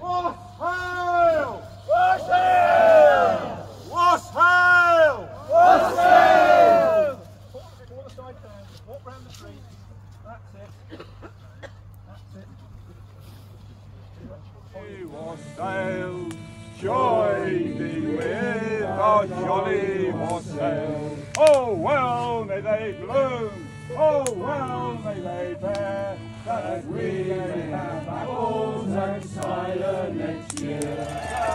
Wassail! Wassail! Wassail! Wassail! Pull the side down, walk round the street. That's it. That's it. He wassail, joy be with our jolly wassail. Oh well may they bloom, oh well may they bear, that we may have apples and cider next year.